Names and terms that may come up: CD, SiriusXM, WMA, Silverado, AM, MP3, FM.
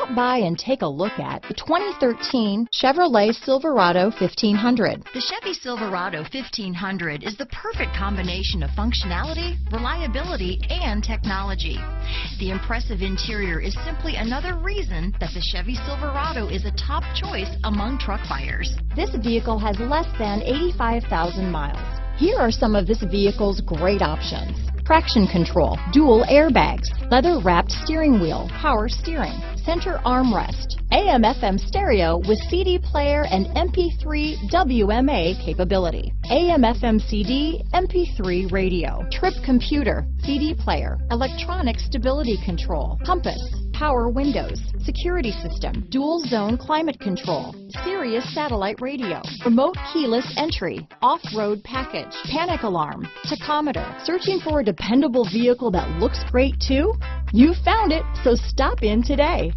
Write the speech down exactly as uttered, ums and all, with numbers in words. Stop by and take a look at the twenty thirteen Chevrolet Silverado fifteen hundred. The Chevy Silverado fifteen hundred is the perfect combination of functionality, reliability, and technology. The impressive interior is simply another reason that the Chevy Silverado is a top choice among truck buyers. This vehicle has less than eighty-five thousand miles. Here are some of this vehicle's great options: traction control, dual airbags, leather-wrapped steering wheel, power steering, center armrest, A M F M stereo with C D player and M P three W M A capability, A M F M C D, M P three radio, trip computer, C D player, electronic stability control, compass, power windows, security system, dual zone climate control, Sirius satellite radio, remote keyless entry, off-road package, panic alarm, tachometer. Searching for a dependable vehicle that looks great too? You found it, so stop in today.